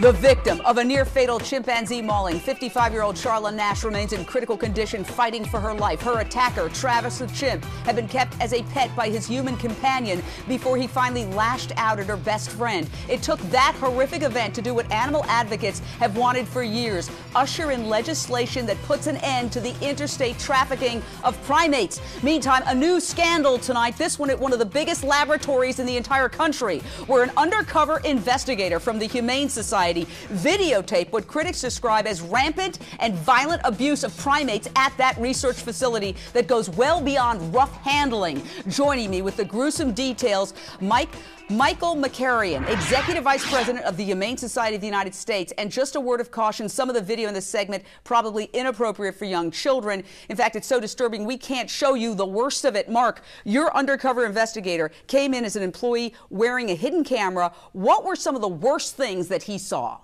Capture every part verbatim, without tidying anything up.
The victim of a near-fatal chimpanzee mauling, fifty-five-year-old Charla Nash, remains in critical condition fighting for her life. Her attacker, Travis the Chimp, had been kept as a pet by his human companion before he finally lashed out at her best friend. It took that horrific event to do what animal advocates have wanted for years, usher in legislation that puts an end to the interstate trafficking of primates. Meantime, a new scandal tonight, this one at one of the biggest laboratories in the entire country, where an undercover investigator from the Humane Society videotape what critics describe as rampant and violent abuse of primates at that research facility that goes well beyond rough handling. Joining me with the gruesome details, Mike Michael McCarrion, Executive Vice President of the Humane Society of the United States. And just a word of caution, some of the video in this segment probably inappropriate for young children. In fact, it's so disturbing we can't show you the worst of it. Mark, your undercover investigator came in as an employee wearing a hidden camera. What were some of the worst things that he saw?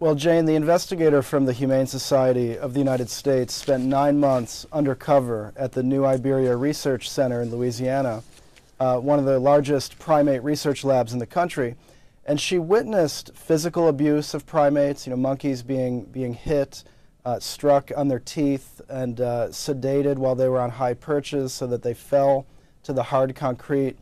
Well, Jane, the investigator from the Humane Society of the United States spent nine months undercover at the New Iberia Research Center in Louisiana, uh, one of the largest primate research labs in the country, and she witnessed physical abuse of primates, you know, monkeys being, being hit, uh, struck on their teeth, and uh, sedated while they were on high perches so that they fell to the hard concrete.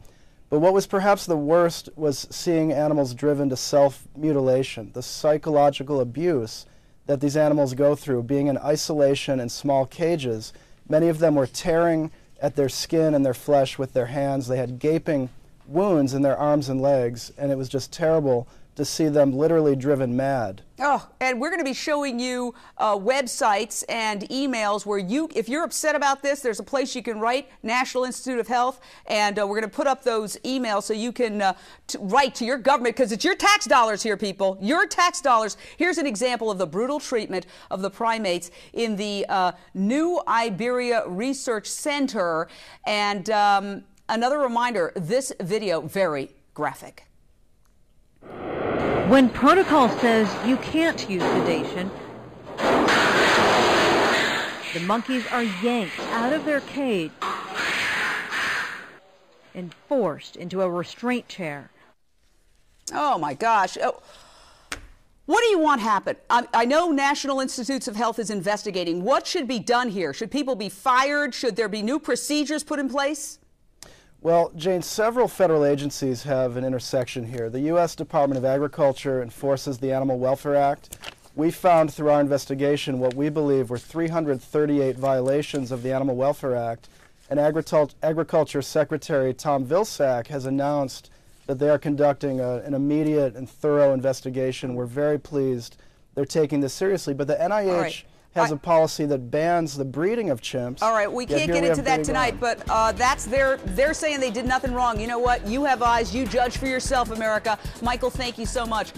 But what was perhaps the worst was seeing animals driven to self-mutilation, the psychological abuse that these animals go through, being in isolation in small cages. Many of them were tearing at their skin and their flesh with their hands. They had gaping wounds in their arms and legs, and it was just terrible to see them literally driven mad. Oh, and we're going to be showing you uh, websites and emails where you, if you're upset about this, there's a place you can write, National Institute of Health, and uh, we're going to put up those emails so you can uh, t write to your government, because it's your tax dollars here, people, your tax dollars. Here's an example of the brutal treatment of the primates in the uh, New Iberia Research Center. And um, another reminder, this video, very graphic. When protocol says you can't use sedation, the monkeys are yanked out of their cage and forced into a restraint chair. Oh my gosh. Oh. What do you want happen? I, I know National Institutes of Health is investigating. What should be done here? Should people be fired? Should there be new procedures put in place? Well, Jane, several federal agencies have an intersection here. The U S Department of Agriculture enforces the Animal Welfare Act. We found through our investigation what we believe were three hundred thirty-eight violations of the Animal Welfare Act, and Agriculture Secretary Tom Vilsack has announced that they are conducting a, an immediate and thorough investigation. We're very pleased they're taking this seriously, but the N I H has I, a policy that bans the breeding of chimps. All right, we can't get into that tonight, but uh, that's their, they're saying they did nothing wrong. You know what? You have eyes. You judge for yourself, America. Michael, thank you so much.